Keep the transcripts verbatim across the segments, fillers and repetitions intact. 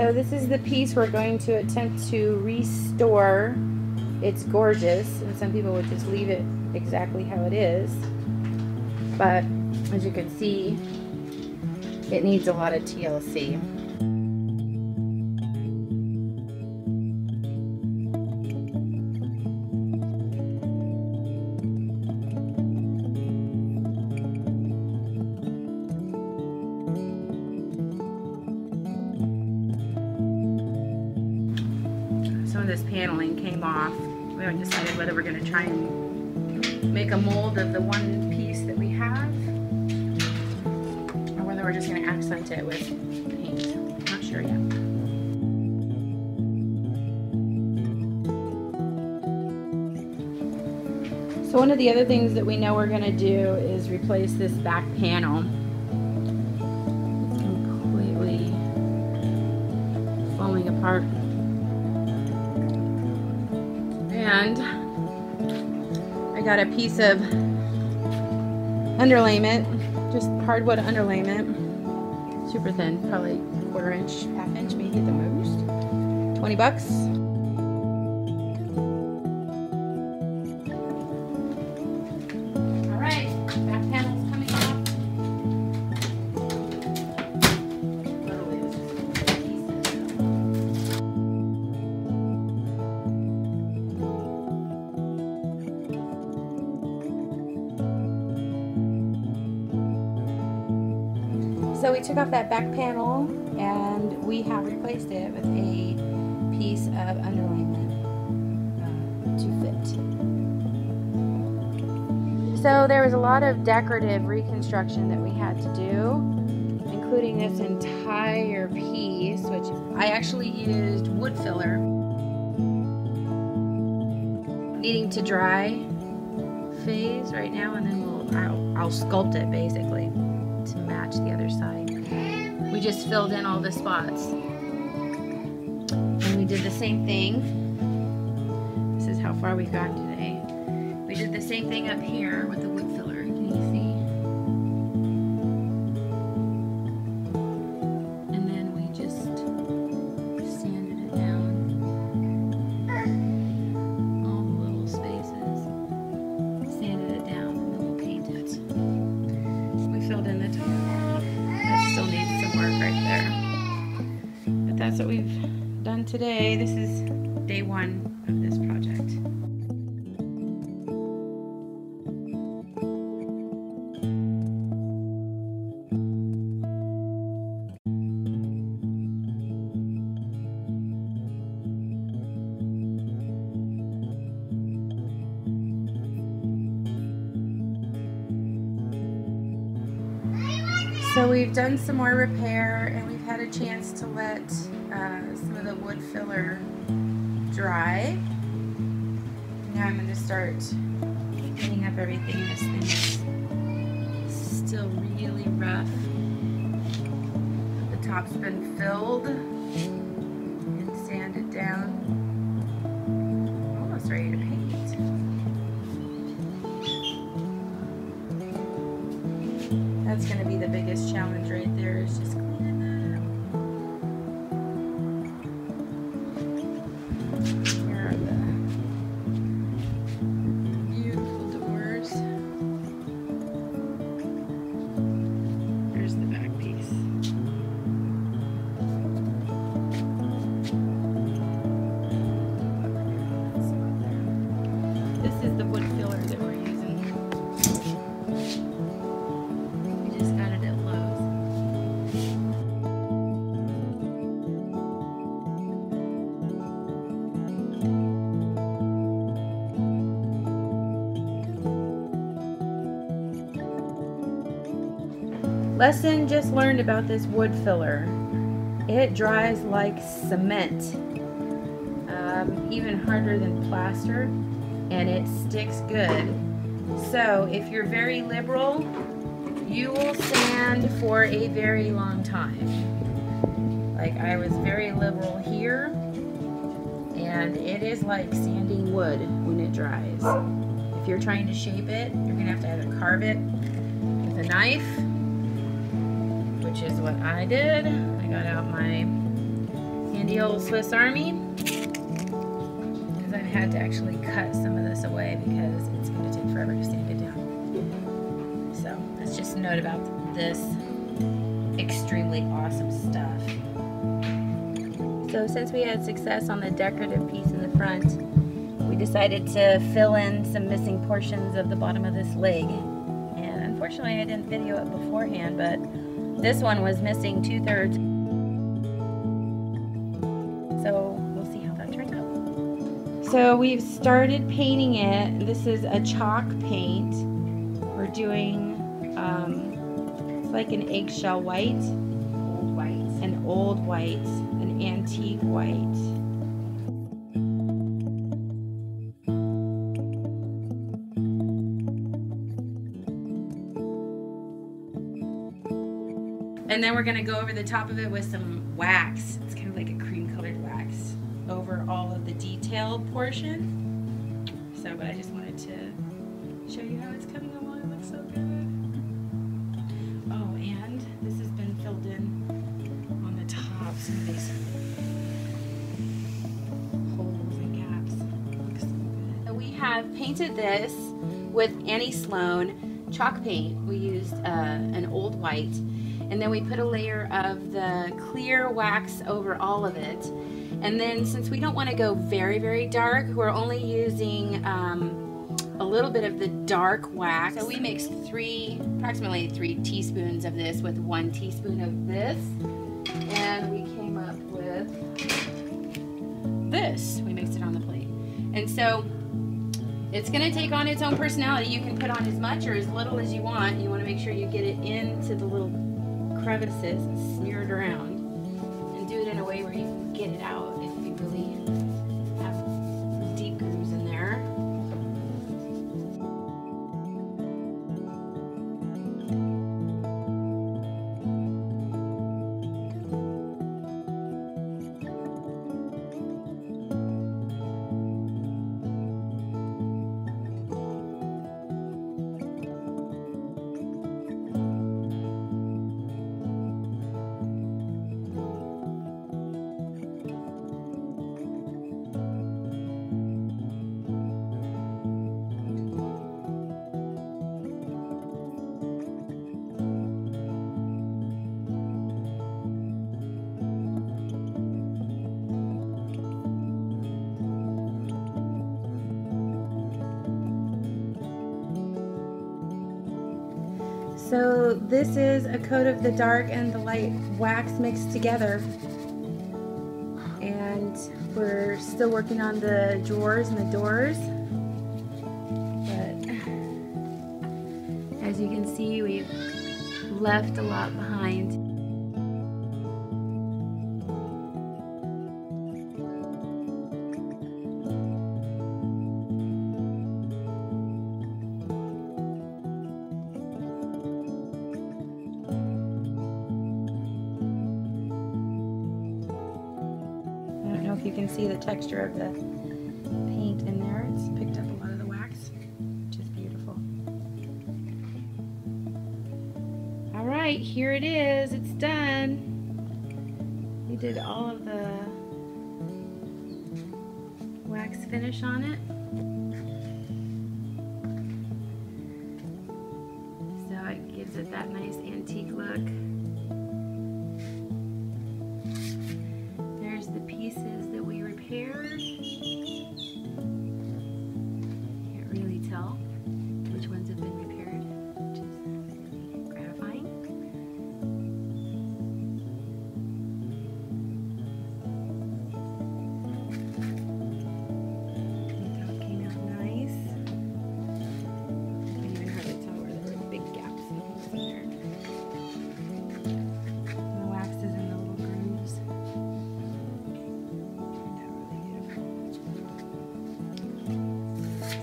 So this is the piece we're going to attempt to restore. It's gorgeous, and some people would just leave it exactly how it is, but as you can see, it needs a lot of T L C. Some of this paneling came off. We haven't decided whether we're going to try and make a mold of the one piece that we have, or whether we're just going to accent it with paint. Not sure yet. So one of the other things that we know we're going to do is replace this back panel. It's completely falling apart. And I got a piece of underlayment, just hardwood underlayment, super thin, probably quarter inch, half inch, maybe at the most, twenty bucks. All right, back panel's coming off. Literally, this is the pieces. So we took off that back panel and we have replaced it with a piece of underlayment to fit. So there was a lot of decorative reconstruction that we had to do, including this entire piece, which I actually used wood filler, needing to dry phase right now, and then we'll, I'll, I'll sculpt it basically to match the other side. We just filled in all the spots. And we did the same thing. This is how far we've gotten today. We did the same thing up here with the wood filler. Can you see? And then we just sanded it down. All the little spaces. Sanded it down and then we'll paint it. Filled in the top. That still needs some work right there. But that's what we've done today. This is day one of this project. So we've done some more repair, and we've had a chance to let uh, some of the wood filler dry. Now I'm going to start cleaning up everything. This thing is still really rough. The top's been filled and sanded down. I'm almost ready to paint. That's going to be the biggest challenge right there, is just cleaning that up. Here are the beautiful doors. There's the back piece. This is the wood filler that we're using. Lesson just learned about this wood filler. It dries like cement, um, even harder than plaster, and it sticks good. So if you're very liberal, you will sand for a very long time. Like, I was very liberal here, and it is like sanding wood when it dries. If you're trying to shape it, you're gonna have to either carve it with a knife, which is what I did. I got out my Handy old Swiss Army. Because I've had to actually cut some of this away because it's going to take forever to sand it down. So that's just a note about this extremely awesome stuff. So since we had success on the decorative piece in the front, we decided to fill in some missing portions of the bottom of this leg. And unfortunately I didn't video it beforehand, but this one was missing two-thirds. So we'll see how that turns out. So we've started painting it. This is a chalk paint. We're doing, um, it's like an eggshell white. Old white. An old white, an antique white. And then we're going to go over the top of it with some wax. It's kind of like a cream-colored wax over all of the detailed portion. So, but I just wanted to show you how it's coming along. It looks so good. Oh, and this has been filled in on the top. Some of these holes and gaps. It looks so good. So we have painted this with Annie Sloan chalk paint. We used uh, an old white. And then we put a layer of the clear wax over all of it. And then since we don't want to go very, very dark, we're only using um, a little bit of the dark wax. So we mixed three, approximately three teaspoons of this with one teaspoon of this. And we came up with this. We mixed it on the plate. And so it's going to take on its own personality. You can put on as much or as little as you want. You want to make sure you get it into the little crevices and smear it around, and do it in a way where you can get it out if you really have deep grooves in there. So this is a coat of the dark and the light wax mixed together. And we're still working on the drawers and the doors. But as you can see, we've left a lot behind. If you can see the texture of the paint in there, it's picked up a lot of the wax, which is beautiful. All right, here it is. It's done. We did all of the wax finish on it. So it gives it that nice antique look.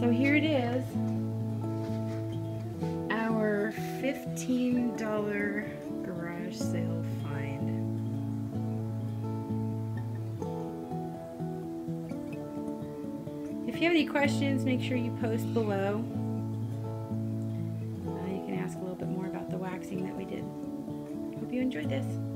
So here it is, our fifteen dollar garage sale find. If you have any questions, make sure you post below. Uh, you can ask a little bit more about the waxing that we did. Hope you enjoyed this.